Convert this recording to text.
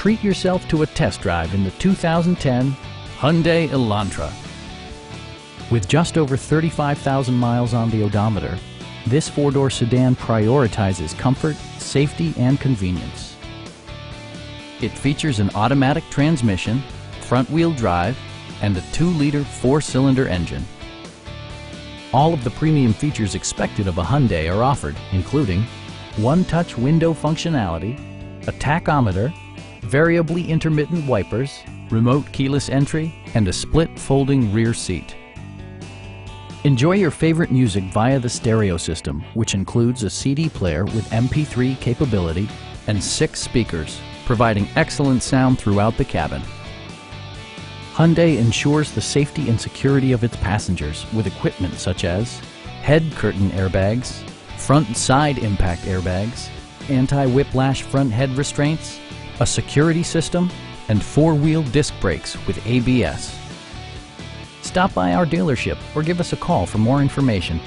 Treat yourself to a test drive in the 2010 Hyundai Elantra. With just over 35,000 miles on the odometer, this four-door sedan prioritizes comfort, safety, and convenience. It features an automatic transmission, front-wheel drive, and a 2-liter 4-cylinder engine. All of the premium features expected of a Hyundai are offered, including one-touch window functionality, a tachometer, variably intermittent wipers, remote keyless entry, and a split folding rear seat. Enjoy your favorite music via the stereo system, which includes a CD player with MP3 capability and 6 speakers, providing excellent sound throughout the cabin. Hyundai ensures the safety and security of its passengers with equipment such as head curtain airbags, front and side impact airbags, anti-whiplash front head restraints, a security system, and 4-wheel disc brakes with ABS. Stop by our dealership or give us a call for more information.